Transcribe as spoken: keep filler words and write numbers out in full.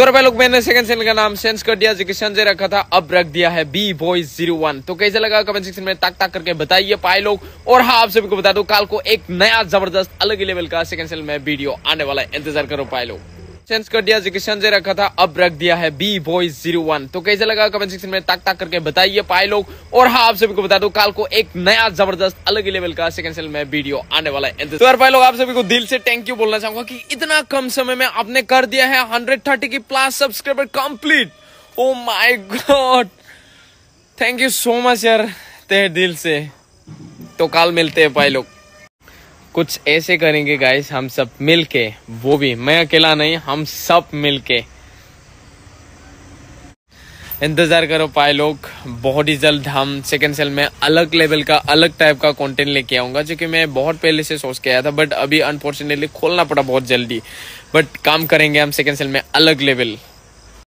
तो रुपए लोग मैंने सेकंड सिंगल का नाम चेंज कर दिया, जिक्शन से रखा था, अब रख दिया है बी बॉयज जीरो वन। तो कैसे लगा कमेंट सेक्शन में ताक ताक करके बताइए पाए लोग। और हाँ, आप सभी को बता दो काल को एक नया जबरदस्त अलग लेवल का सेकंड सिंगल में वीडियो आने वाला है, इंतजार करो पाए लोग। चेंज कर दिया जिक्शन से रखा था, अब रख दिया है बी बॉयज जीरो वन। तो कैसे लगा कमेंट सेक्शन में ताक ताक करके बताइए पाए लोग। और हाँ, आप सभी को बता दो काल को एक नया जबरदस्त अलग लेवल का सेकंड सेल में वीडियो आने वाला है। तो यार पाए लोग, आप सभी को दिल से थैंक यू बोलना चाहूंगा कि इतना कम समय में आपने कर दिया है एक सौ तीस की plus subscriber complete. Oh my God, thank you so much यार, तेरे दिल से। तो काल मिलते हैं पाए लोग। कुछ ऐसे करेंगे गाइस हम सब मिलके, वो भी मैं अकेला नहीं, हम सब मिलके। इंतजार करो पाए लोग, बहुत ही जल्द हम सेकंड सेल में अलग लेवल का अलग टाइप का कंटेंट लेके आऊंगा, जो कि मैं बहुत पहले से सोच के आया था, बट अभी अनफॉर्चुनेटली खोलना पड़ा बहुत जल्दी। बट काम करेंगे हम सेकंड सेल में अलग लेवल।